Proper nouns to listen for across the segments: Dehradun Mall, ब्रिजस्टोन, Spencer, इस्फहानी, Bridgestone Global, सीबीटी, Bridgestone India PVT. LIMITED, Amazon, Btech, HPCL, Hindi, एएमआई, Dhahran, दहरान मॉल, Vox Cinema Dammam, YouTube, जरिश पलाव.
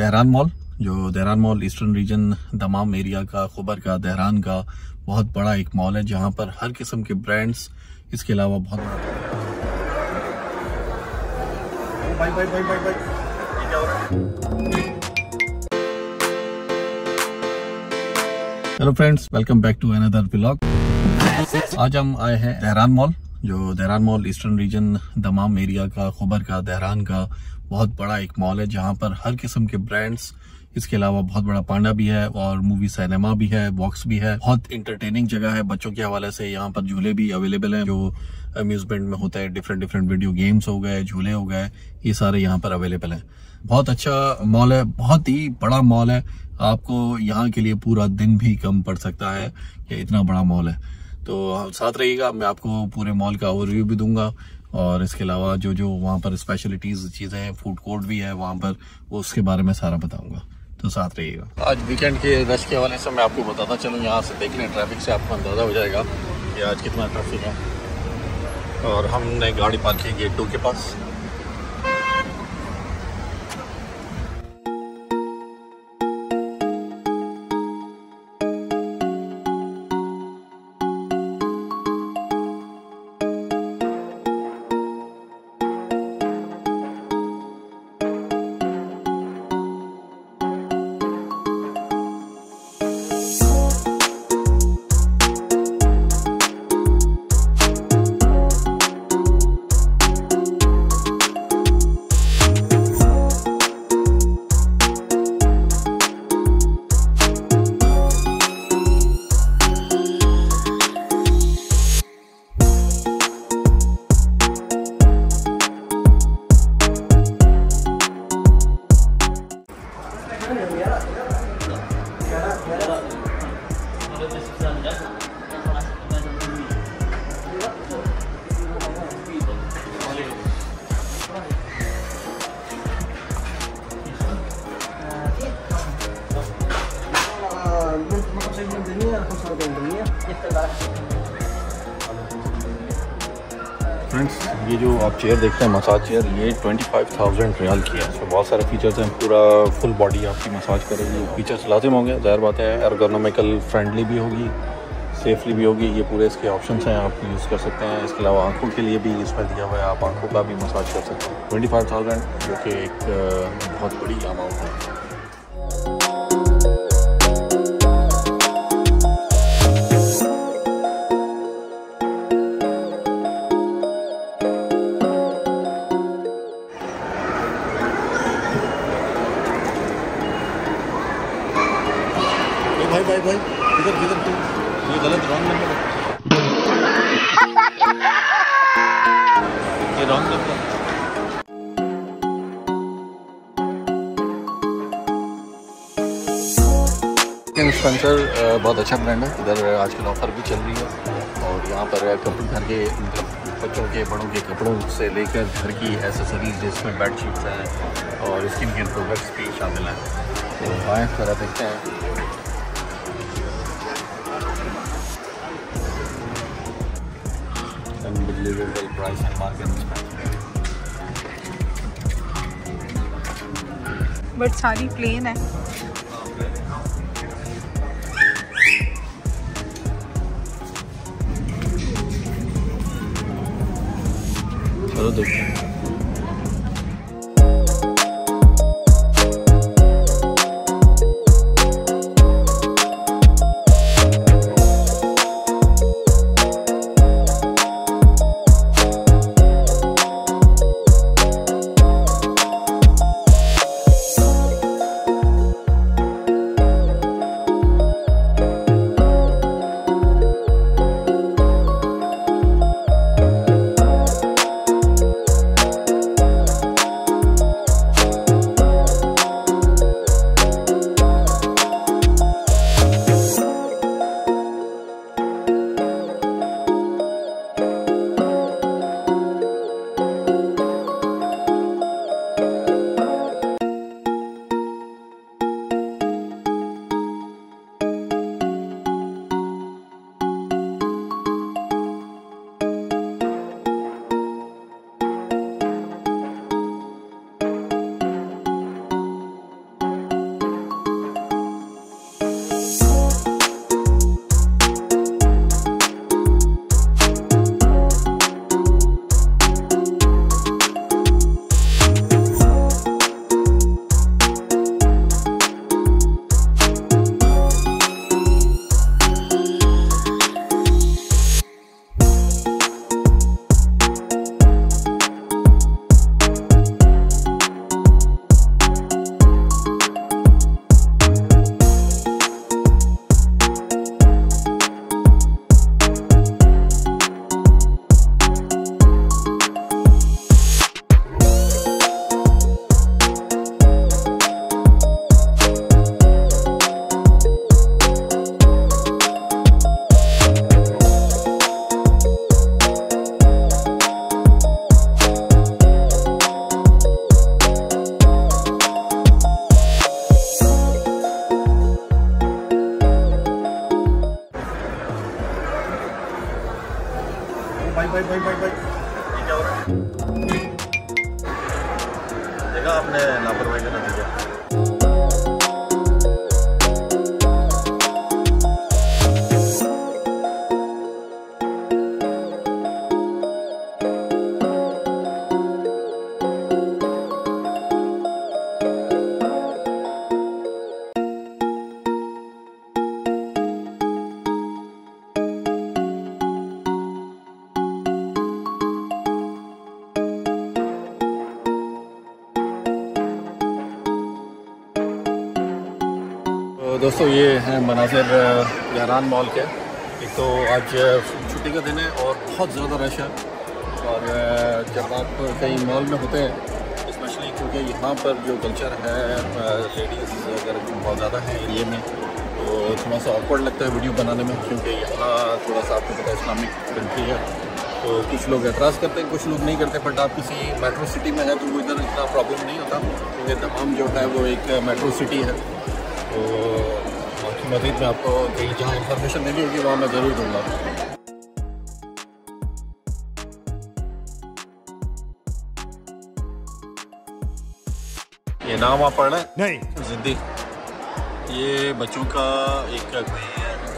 दहरान मॉल, जो दहरान मॉल eastern region Dammam area का, Khobar का, दहरान का बहुत बड़ा एक मॉल है जहां पर हर किस्म के ब्रांड्स, इसके अलावा बहुत भाई भाई भाई भाई भाई ये क्या हो रहा है। Hello friends, welcome back to another vlog. आज हम आए हैं दहरान मॉल, जो दहरान मॉल eastern region Dammam area का, खबर का, दहरान का बहुत बड़ा एक मॉल है जहां पर हर किस्म के ब्रांड्स, इसके अलावा बहुत बड़ा पांडा भी है और मूवी सिनेमा भी है, बॉक्स भी है। बहुत इंटरटेनिंग जगह है बच्चों के हवाले से। यहाँ पर झूले भी अवेलेबल हैं जो अम्यूजमेंट में होता है, डिफरेंट डिफरेंट वीडियो गेम्स हो गए, झूले हो गए, ये सारे यहाँ पर अवेलेबल हैं। बहुत अच्छा मॉल है, बहुत ही बड़ा मॉल है। आपको यहाँ के लिए पूरा दिन भी कम पड़ सकता है, ये इतना बड़ा मॉल है। तो साथ रहिएगा, मैं आपको पूरे मॉल का ओवरव्यू भी दूंगा और इसके अलावा जो जो वहाँ पर स्पेशलिटीज चीज़ें हैं, फूड कोर्ट भी है वहाँ पर, वो उसके बारे में सारा बताऊँगा, तो साथ रहिएगा। आज वीकेंड के रश के हवाले से मैं आपको बताता चलूँ, यहाँ से देखने ट्रैफिक से आपको अंदाज़ा हो जाएगा कि आज कितना ट्रैफिक है। और हमने गाड़ी पार्क की गेट 2 के पास। फ्रेंड्स, ये जो आप चेयर देखते हैं, मसाज चेयर, ये 25,000 रियाल की है। इसमें बहुत सारे फीचर्स हैं, पूरा फुल बॉडी आपकी मसाज करेगी। फीचर्स लाजिम होंगे, ज़ाहिर बात है, एर्गोनॉमिकल फ्रेंडली भी होगी, सेफली भी होगी। ये पूरे इसके ऑप्शंस हैं, आप यूज़ कर सकते हैं। इसके अलावा आंखों के लिए भी इसमें दिया हुआ है, आप आंखों का भी मसाज कर सकते हैं। 25,000 जो कि एक बहुत बड़ी अमाउंट है। भाई भाई इधर इधर तू, ये गलत रॉन्ग नंबर है, ये रॉन्ग नंबर है। स्पेंसर बहुत अच्छा ब्रांड है, इधर आजकल ऑफर भी चल रही है और यहाँ पर कपड़े, घर के बच्चों के, बड़ों के कपड़ों से लेकर घर की एसेसरीज जिसमें बेडशीट्स हैं और स्किन केयर प्रोडक्ट्स भी शामिल हैं। तो आए जरा देखते हैं। Unbelievable price and bargain इसमें। बट सारी प्लेन है। चलो देखते हैं। भाई भाई भाई भाई ये क्या हो रहा है? देखा आपने लापरवाही का नतीजा। दोस्तों ये हैं मनाज़िर देहरान मॉल के। एक तो आज छुट्टी का दिन है और बहुत ज़्यादा रश है, और जब आप कहीं मॉल में होते हैं स्पेशली, क्योंकि यहाँ पर जो कल्चर है लेडीज़ अगर बहुत ज़्यादा है एरिए में, तो थोड़ा सा ऑकवर्ड लगता है वीडियो बनाने में, क्योंकि यहाँ थोड़ा सा आपको पता है इस्लामिक कंट्री है, तो कुछ लोग एतराज़ करते हैं कुछ लोग नहीं करते। बट आप किसी मेट्रो सिटी में है तो वो इधर इतना प्रॉब्लम नहीं होता, क्योंकि तमाम जो है वो एक मेट्रो सिटी है। तो बाकी मजीद में आपको कहीं जहाँ इंफॉर्मेशन मिली होगी वहाँ मैं ज़रूर दूँगा। ये नाम आप पढ़ रहे हैं? नहीं। जिद्दी, ये बच्चों का एक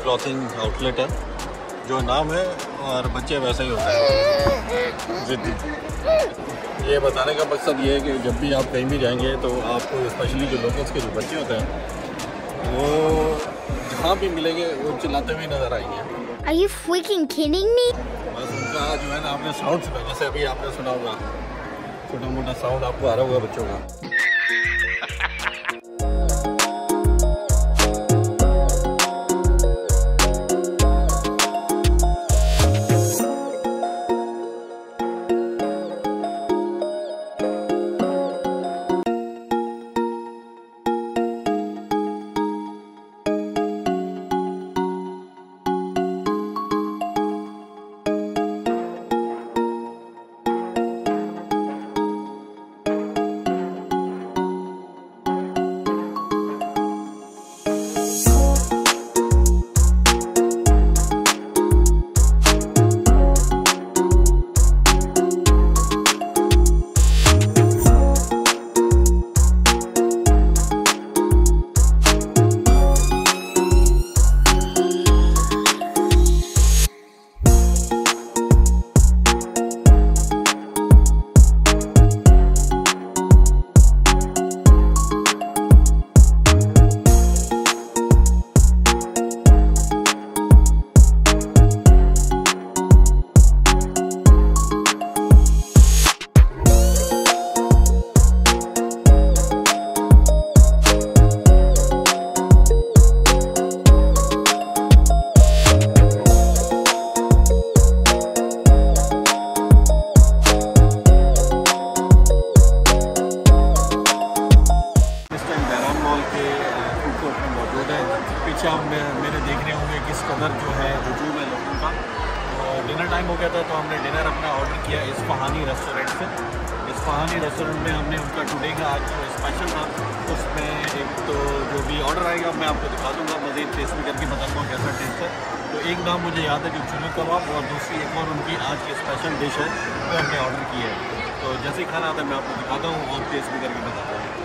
क्लॉथिंग आउटलेट है, जो नाम है और बच्चे वैसे ही होते हैं जिद्दी। ये बताने का मकसद ये है कि जब भी आप कहीं भी जाएंगे तो आपको स्पेशली जो लोकल्स के जो बच्चे होते हैं वो जहाँ भी मिलेंगे वो चिल्लाते हुए नजर आएंगे। Are you freaking kidding me? बस उनका जो है ना, आपने साउंड सुना, जैसे अभी आपने सुना होगा छोटा मोटा साउंड आपको आ रहा होगा बच्चों का। एक नाम मुझे याद है जो चुनी कबाब, और दूसरी एक और उनकी आज की स्पेशल डिश है जो हमने ऑर्डर की है। तो जैसे ही खाना आता है मैं आपको दिखाता हूँ और टेस्ट भी करके बताता हूँ।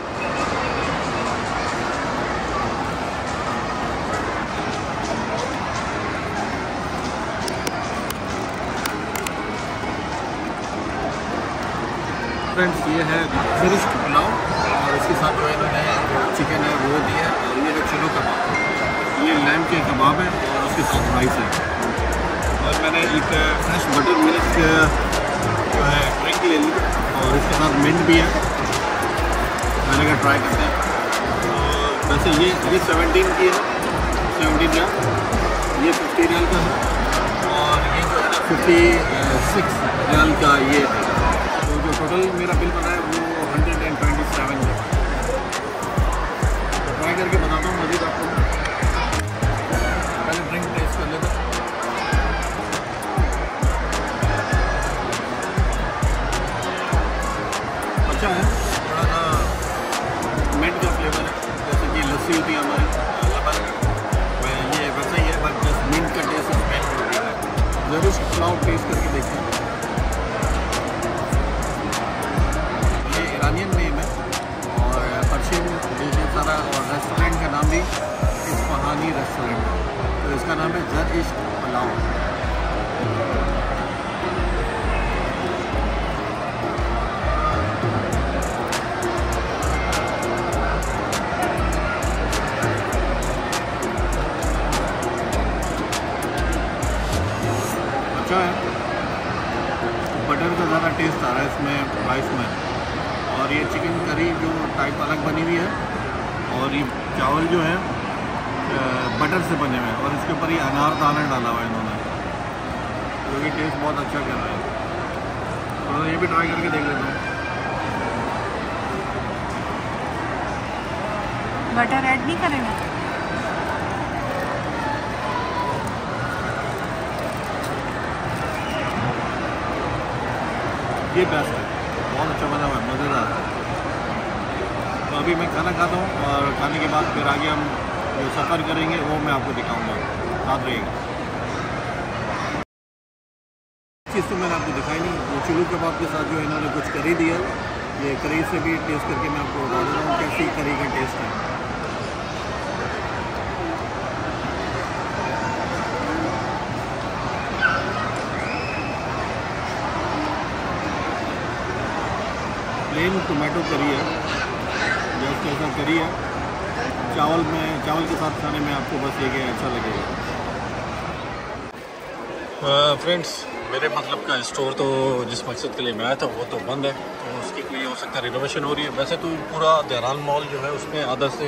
फ्रेंड्स ये है फिनिश्ड पुलाव, और इसके साथ जो इन्होंने चिकन है वो दिया है, और ये है चुनी कबाब, ये लैम के कबाब है के साथ राइस है। और मैंने एक फ्रेश बटर मिल्क जो है ड्रिंक ले ली, और इसके साथ मिंट भी है। मैंने कहा ट्राई करते हैं। वैसे ये 17 की है, 17 का, ये 50 रियाल का है, और ये जो है ना 56 रियाल का ये है। तो जो टोटल मेरा बिल बना है वो 127 है। तो ट्राई करके बताता हूँ मज़ीद आपको। अच्छा है, थोड़ा सा मिंट का फ्लेवर है, जैसे कि लस्सी होती है हमारी लबन में, ये वैसा ही है, बट जस्ट मिंट का टेस्ट स्पेशल होता है। ज़रूर पुलाव टेस्ट करके देखिए। सारा, और रेस्टोरेंट का नाम भी इस्फहानी रेस्टोरेंट है, तो इसका नाम है जरिश पलाव। अच्छा है, बटर का ज़्यादा टेस्ट आ रहा है इसमें, राइस में। और ये चिकन करी जो टाइप अलग बनी हुई है, और ये चावल जो है बटर से बने हुए हैं, और इसके ऊपर ये अनारदाना डाला हुआ है इन्होंने, जो कि टेस्ट बहुत अच्छा कर रहा है। और ये भी ट्राई करके देख लेता हूँ। बटर ऐड नहीं करेंगे? ये बेस्ट है, बहुत अच्छा बना हुआ है, मज़ेदार है। तो अभी मैं खाना खाता हूँ, और खाने के बाद फिर आगे हम जो सफ़र करेंगे वो मैं आपको दिखाऊंगा। साथ रहेगा। चीज़ तो मैंने आपको दिखाई नहीं, वो चिली कबाब के साथ जो इन्होंने कुछ करी दिया, ये करी से भी टेस्ट करके मैं आपको बता रहा हूँ कैसी करी का टेस्ट है। प्लेन टोमेटो करी है, जस्ट ऐसा करी है चावल में, चावल के साथ खाने में आपको बस ये अच्छा लगेगा। फ्रेंड्स, मेरे मतलब का स्टोर तो जिस मकसद के लिए मैं आया था वो तो बंद है, तो उसकी कोई हो सकता है रिनोवेशन हो रही है। वैसे तो पूरा देहरान मॉल जो है उसमें आधा से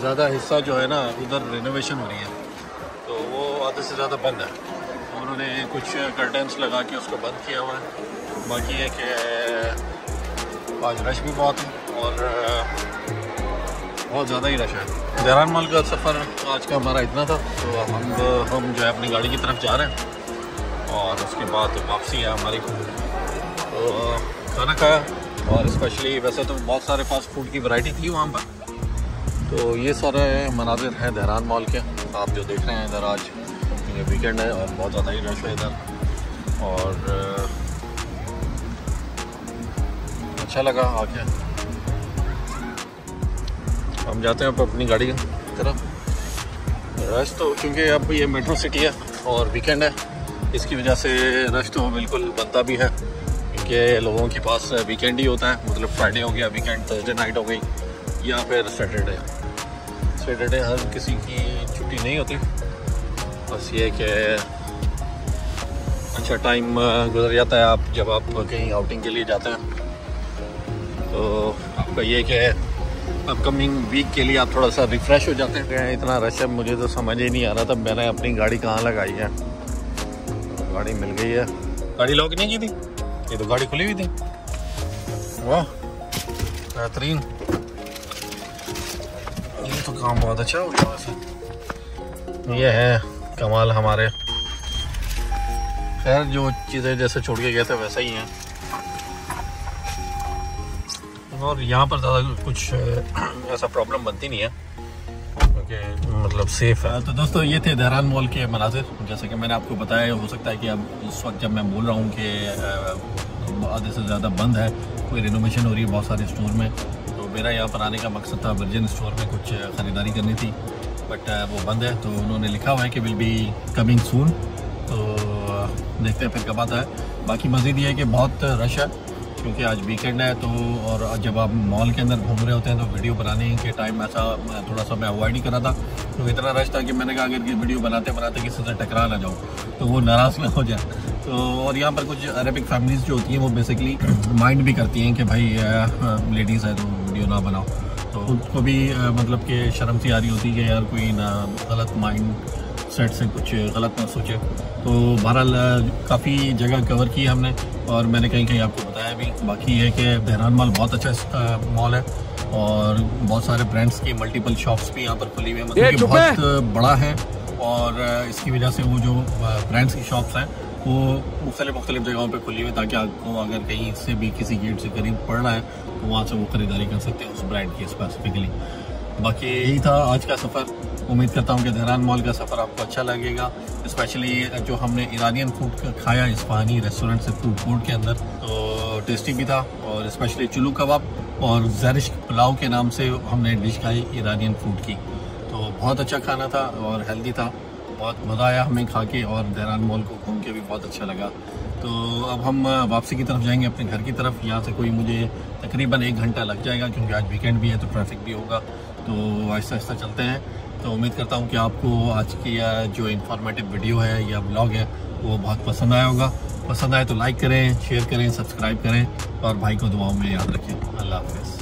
ज़्यादा हिस्सा जो है ना उधर रिनोवेशन हो रही है, तो वो आधा से ज़्यादा बंद है। उन्होंने कुछ कर्टेंस लगा के उसको बंद किया हुआ है। बाकी है कि आज रश भी बहुत है, और बहुत ज़्यादा ही रश है। देहरान मॉल का सफ़र आज का हमारा इतना था, तो हम जो है अपनी गाड़ी की तरफ जा रहे हैं, और उसके बाद वापसी है हमारी। तो खाना खाया, और स्पेशली वैसे तो बहुत सारे फास्ट फूड की वैरायटी थी वहाँ पर। तो ये सारे मनाजिर हैं देहरान मॉल के, आप जो देख रहे हैं इधर। आज ये वीकेंड है और बहुत ज़्यादा ही रश है इधर, और अच्छा लगा आके। हम जाते हैं अब अपनी गाड़ी की तरफ। रश तो क्योंकि अब ये मेट्रो सिटी है और वीकेंड है, इसकी वजह से रश तो बिल्कुल बनता भी है, क्योंकि लोगों के पास वीकेंड ही होता है। मतलब फ्राइडे हो गया वीकेंड, थर्सडे नाइट हो गई, या फिर सैटरडे। सैटरडे हर किसी की छुट्टी नहीं होती, बस ये कि अच्छा टाइम गुजर जाता है आप जब आप कहीं आउटिंग के लिए जाते हैं। तो आपका ये क्या है, अपकमिंग वीक के लिए आप थोड़ा सा रिफ़्रेश हो जाते हैं। इतना रश है, मुझे तो समझ ही नहीं आ रहा था मैंने अपनी गाड़ी कहाँ लगाई है। गाड़ी मिल गई है, गाड़ी लॉक नहीं की थी, ये तो गाड़ी खुली हुई थी। वाह बेहतरीन, ये तो काम बहुत अच्छा हो गया। वैसे ये है कमाल हमारे, खैर जो चीज़ें जैसे छोड़ के गए थे वैसा ही हैं। और यहाँ पर ज़्यादा कुछ ऐसा प्रॉब्लम बनती नहीं है, क्योंकि मतलब सेफ़ है। तो दोस्तों, ये थे देहरान मॉल के मनाजिर, जैसे कि मैंने आपको बताया। हो सकता है कि अब इस वक्त जब मैं बोल रहा हूँ कि आधे से ज़्यादा बंद है, कोई रिनोवेशन हो रही है बहुत सारे स्टोर में। तो मेरा यहाँ पर आने का मकसद था, वर्जिन स्टोर में कुछ ख़रीदारी करनी थी, बट वो बंद है। तो उन्होंने लिखा हुआ है कि विल बी कमिंग सून, तो देखते हैं फिर कब आता है। बाकी मज़ीद ये है कि बहुत रश है, क्योंकि आज वीकेंड है। तो और जब आप मॉल के अंदर घूम रहे होते हैं तो वीडियो बनाने के टाइम ऐसा थोड़ा सा मैं अवॉइड ही करा था, तो इतना रश था कि मैंने कहा अगर कि वीडियो बनाते बनाते किसी से टकरा ना जाऊँ, तो वो नाराज़ ना हो जाए। तो और यहाँ पर कुछ अरेबिक फैमिलीज़ जो होती हैं वो बेसिकली माइंड भी करती हैं कि भाई लेडीज़ है तो वीडियो ना बनाओ, तो उनको भी मतलब कि शर्म सी आ रही होती है कि यार कोई ना गलत माइंड सेट से कुछ गलत ना सोचे। तो बहरहाल काफ़ी जगह कवर की हमने, और मैंने कहीं कहीं आपको बताया भी। बाकी है कि देहरान मॉल बहुत अच्छा मॉल है, और बहुत सारे ब्रांड्स की मल्टीपल शॉप्स भी यहाँ पर खुली हुई है। मतलब कि बहुत बड़ा है, और इसकी वजह से वो जो ब्रांड्स की शॉप्स हैं वो मुख्तलिफ जगहों पे खुली हुई है, ताकि आपको अगर कहीं से भी किसी गेट से करीब पड़ना है तो वहाँ से वो ख़रीदारी कर सकते हैं उस ब्रांड की स्पेसिफिकली। बाकी यही था आज का सफ़र। उम्मीद करता हूँ कि देहरान मॉल का सफ़र आपको अच्छा लगेगा, स्पेशली जो हमने ईरानियन फूड खाया इस्फहानी रेस्टोरेंट से फूड कोर्ट के अंदर, तो टेस्टी भी था। और स्पेशली चिल्लू कबाब और जरिश पुलाव के नाम से हमने डिश खाई ईरानियन फूड की। तो बहुत अच्छा खाना था और हेल्दी था, बहुत मज़ा आया हमें खा के और देहरान मॉल को घूम के भी बहुत अच्छा लगा। तो अब हम वापसी की तरफ जाएंगे, अपने घर की तरफ। यहाँ से कोई मुझे तकरीबन 1 घंटा लग जाएगा क्योंकि आज वीकेंड भी है तो ट्रैफिक भी होगा। तो आहिस्ता आहिस्ता चलते हैं। तो उम्मीद करता हूँ कि आपको आज की जो इन्फॉर्मेटिव वीडियो है या ब्लॉग है वो बहुत पसंद आया होगा। पसंद आए तो लाइक करें, शेयर करें, सब्सक्राइब करें और भाई को दुआओं में याद रखें। अल्लाह हाफ़िज़।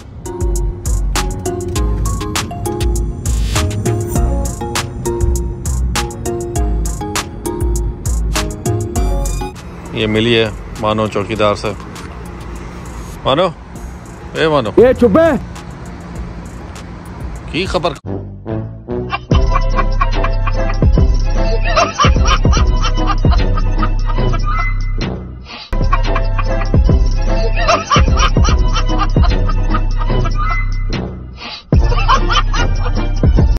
ये मिली है मानो चौकीदार से। मानो, ए मानो, ये छुपे की खबर।